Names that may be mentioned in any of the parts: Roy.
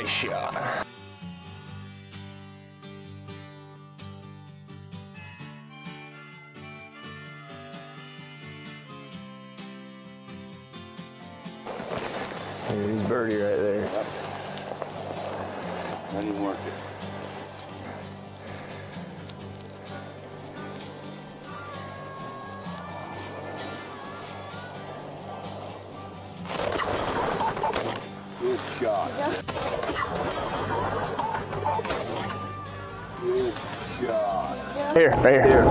Nice shot. There's birdie right there. I didn't work it. Good shot. Good shot. Here, right here. Right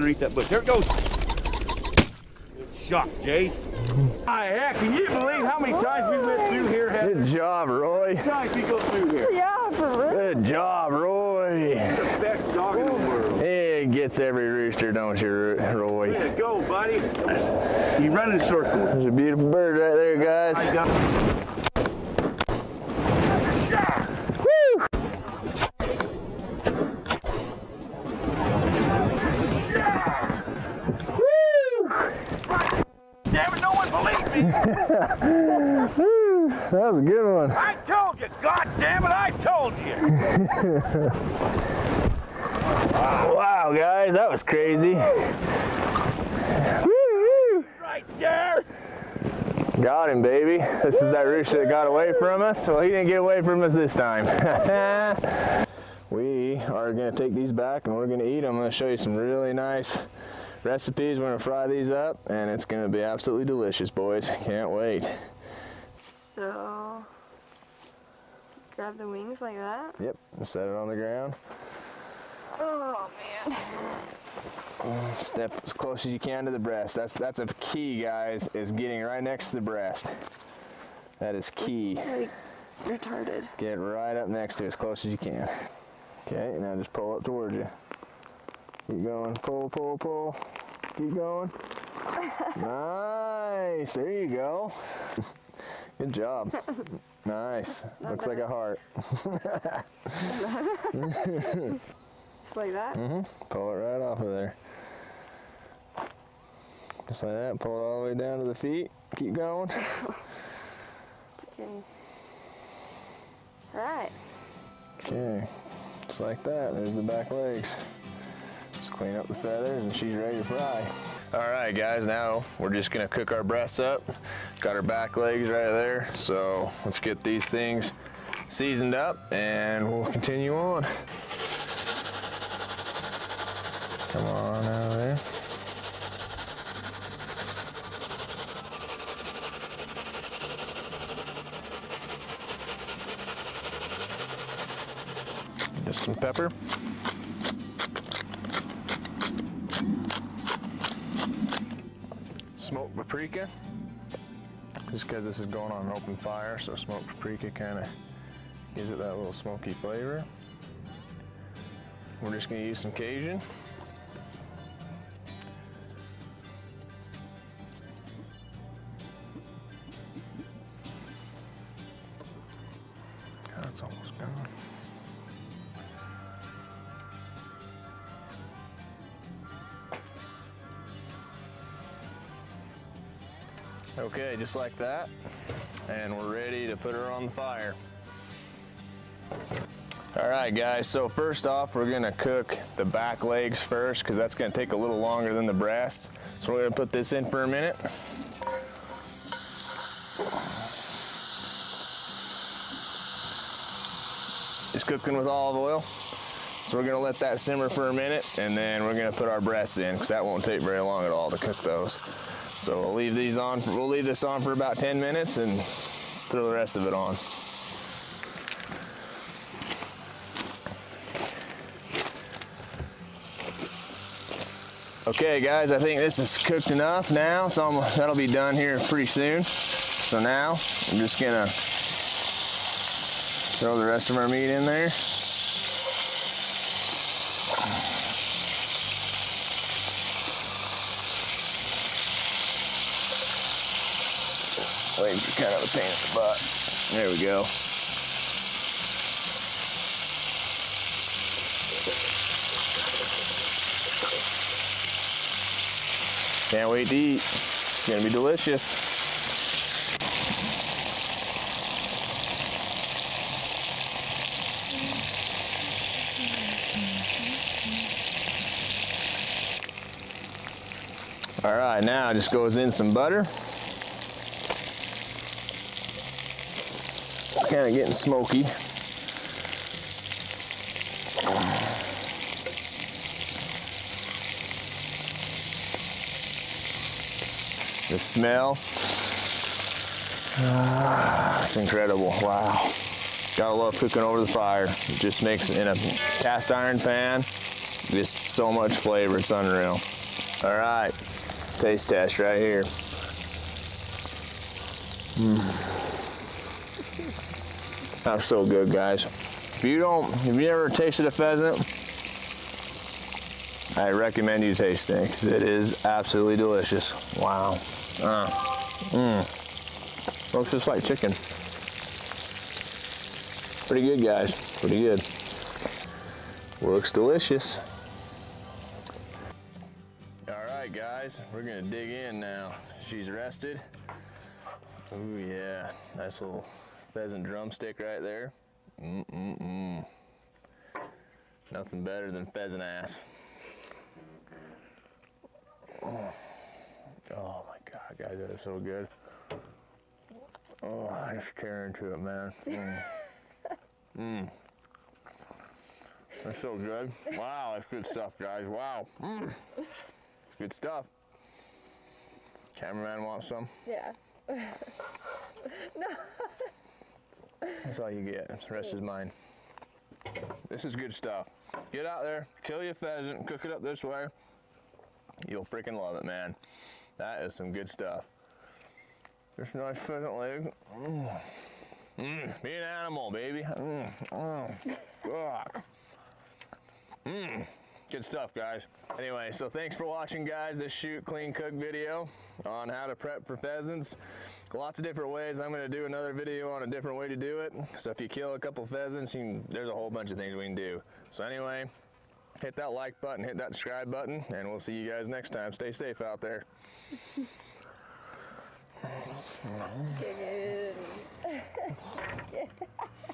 underneath that bush. Here it goes. Good shot, Jay. Heck, can you believe how many times we went through here? Good job, Roy. How many times we go through here? Yeah, for real. Good job, Roy. You're the best dog in the world. It gets every rooster, don't you, Roy? Way to go, buddy. You run in circles. There's a beautiful bird right there, guys. I got that was a good one. I told you, God damn it, I told you. Wow, guys, that was crazy. Woo-hoo. Right there. Got him, baby. This is that rooster that got away from us. Well, he didn't get away from us this time. We are going to take these back and we're going to eat them. I'm going to show you some really nice recipes. We're gonna fry these up and it's gonna be absolutely delicious, boys. Can't wait. So grab the wings like that. Yep, set it on the ground. Oh man. Step as close as you can to the breast. That's a key, guys, is getting right next to the breast. That is key. It's like retarded. Get right up next to it as close as you can. Okay, now just pull up towards you. Keep going, pull, pull, pull. Keep going. Nice, there you go. Good job. Nice, looks like a heart. Just like that? Mm-hmm, pull it right off of there. Just like that, pull it all the way down to the feet. Keep going. Okay. All right. Okay, just like that, there's the back legs. Clean up the feathers and she's ready to fry. All right, guys, now we're just gonna cook our breasts up. Got our back legs right there, so let's get these things seasoned up and we'll continue on. Come on out of there. Just some pepper. Smoked paprika, just because this is going on an open fire, so smoked paprika kind of gives it that little smoky flavor. We're just going to use some Cajun. God, it's almost gone. Okay, just like that, and we're ready to put her on the fire. All right, guys, so first off, we're gonna cook the back legs first, because that's gonna take a little longer than the breasts. So we're gonna put this in for a minute. Just cooking with olive oil. So we're gonna let that simmer for a minute, and then we're gonna put our breasts in, because that won't take very long at all to cook those. So we'll leave these on, we'll leave this on for about 10 minutes and throw the rest of it on. Okay, guys, I think this is cooked enough now. It's almost, that'll be done here pretty soon. So now I'm just gonna throw the rest of our meat in there. Waves are kind of a pain in the butt. There we go. Can't wait to eat. It's gonna be delicious. All right, now it just goes in some butter. It's kind of getting smoky. The smell, it's incredible, wow. Gotta love cooking over the fire. It just makes it in a cast iron pan, just so much flavor, it's unreal. All right. Taste test right here. That's so good, guys. If you never tasted a pheasant, I recommend you taste it, because it is absolutely delicious. Wow. Looks just like chicken. Pretty good, guys, pretty good. Looks delicious. Guys, we're gonna dig in now. She's rested. Oh yeah, nice little pheasant drumstick right there. Nothing better than pheasant ass. Oh my God, guys, that is so good. Oh, I just tear into it, man. That's so good. Wow, that's good stuff, guys. Wow. Good stuff. Cameraman wants some? Yeah. No. That's all you get. The rest is mine. This is good stuff. Get out there, kill your pheasant, cook it up this way. You'll freaking love it, man. That is some good stuff. Just a nice pheasant leg. Be an animal, baby. Good stuff, guys. Anyway, so thanks for watching, guys, this shoot clean cook video on how to prep for pheasants. Lots of different ways. I'm gonna do another video on a different way to do it. So if you kill a couple pheasants, there's a whole bunch of things we can do. So anyway, hit that like button, hit that subscribe button, and we'll see you guys next time. Stay safe out there.